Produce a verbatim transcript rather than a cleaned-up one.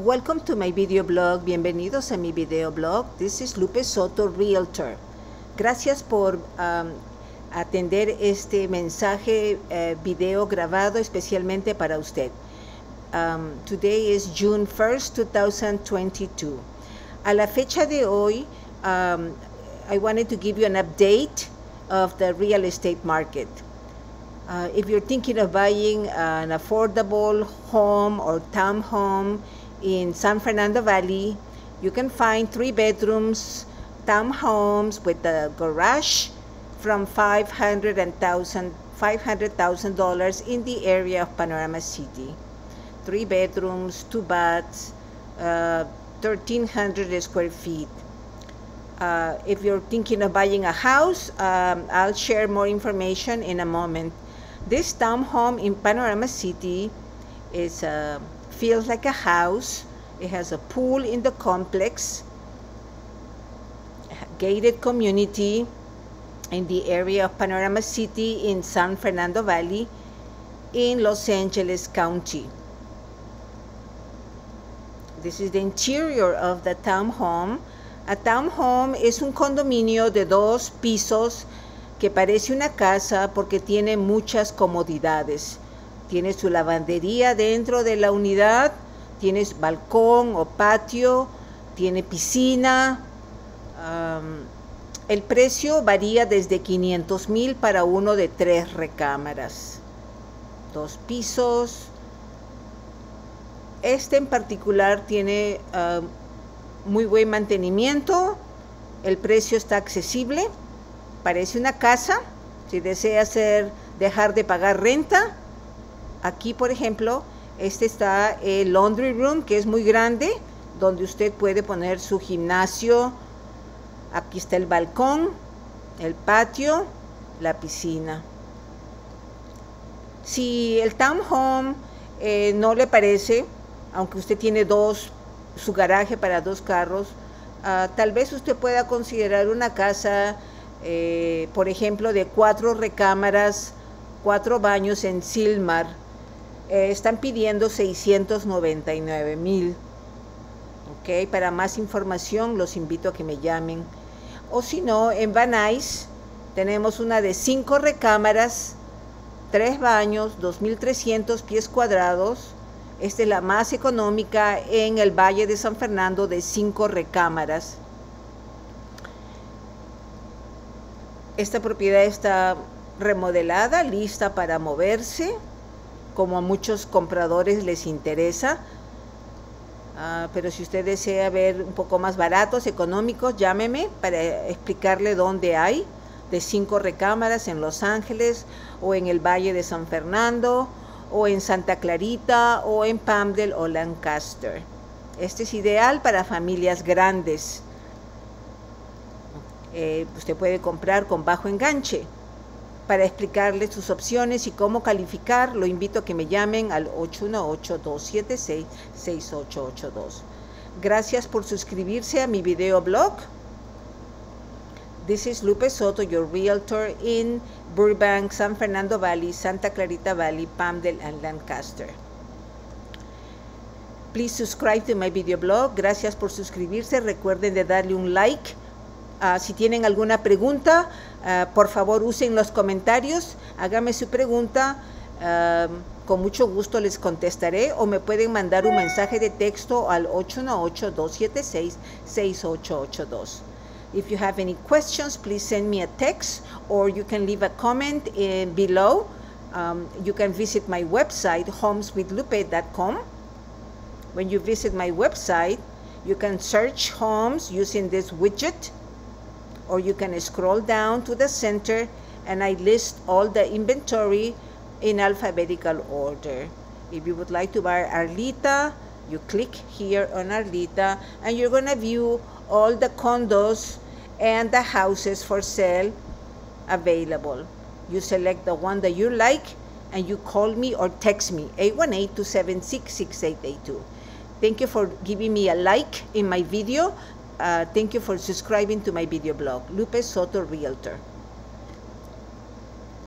Welcome to my video blog. Bienvenidos a mi video blog. This is Lupe Soto Realtor. Gracias por um, atender este mensaje uh, video grabado especialmente para usted. Um, today is June first, two thousand twenty-two. A la fecha de hoy, um, I wanted to give you an update of the real estate market. Uh, if you're thinking of buying an affordable home or town home in San Fernando Valley, you can find three bedrooms, town homes with a garage from five hundred thousand dollars in the area of Panorama City. Three bedrooms, two baths, uh, thirteen hundred square feet. Uh, if you're thinking of buying a house, um, I'll share more information in a moment. This town home in Panorama City is uh, feels like a house. It has a pool in the complex, gated community in the area of Panorama City in San Fernando Valley in Los Angeles County. This is the interior of the town home. A town home es un condominio de dos pisos que parece una casa porque tiene muchas comodidades. Tiene su lavandería dentro de la unidad, tiene balcón o patio, tiene piscina. Um, el precio varía desde quinientos mil para uno de tres recámaras, dos pisos. Este en particular tiene uh, muy buen mantenimiento. El precio está accesible. Parece una casa. Si desea hacer, dejar de pagar renta. Aquí, por ejemplo, este está el laundry room, que es muy grande, donde usted puede poner su gimnasio. Aquí está el balcón, el patio, la piscina. Si el town home eh, no le parece, aunque usted tiene dos, su garaje para dos carros, uh, tal vez usted pueda considerar una casa, eh, por ejemplo, de cuatro recámaras, cuatro baños en Sylmar. Eh, están pidiendo seiscientos noventa y nueve mil. Okay, para más información los invito a que me llamen. O si no, en Van Nuys tenemos una de cinco recámaras, tres baños, dos mil trescientos pies cuadrados. Esta es la más económica en el Valle de San Fernando, de cinco recámaras. Esta propiedad está remodelada, lista para moverse, como a muchos compradores les interesa. Uh, pero si usted desea ver un poco más baratos, económicos, llámeme para explicarle dónde hay de cinco recámaras en Los Ángeles o en el Valle de San Fernando, o en Santa Clarita, o en Palmdale o Lancaster. Este es ideal para familias grandes. Eh, usted puede comprar con bajo enganche. Para explicarles sus opciones y cómo calificar, lo invito a que me llamen al ocho uno ocho, dos siete seis, seis ocho ocho dos. Gracias por suscribirse a mi video blog. This is Lupe Soto, your realtor in Burbank, San Fernando Valley, Santa Clarita Valley, Palmdale, and Lancaster. Please subscribe to my video blog. Gracias por suscribirse. Recuerden de darle un like. Uh, si tienen alguna pregunta, uh, por favor usen los comentarios. Háganme su pregunta. Uh, con mucho gusto les contestaré, o me pueden mandar un mensaje de texto al ocho uno ocho, dos siete seis, seis ocho ocho dos. If you have any questions, please send me a text, or you can leave a comment in below. Um, you can visit my website, homes with lupe dot com. When you visit my website, you can search homes using this widget, or you can scroll down to the center, and I list all the inventory in alphabetical order. If you would like to buy Arleta, you click here on Arleta, and you're going to view all the condos and the houses for sale available. You select the one that you like, and you call me or text me, eight one eight, two seven six, six eight eight two. Thank you for giving me a like in my video. Uh, thank you for subscribing to my video blog, Lupe Soto Realtor.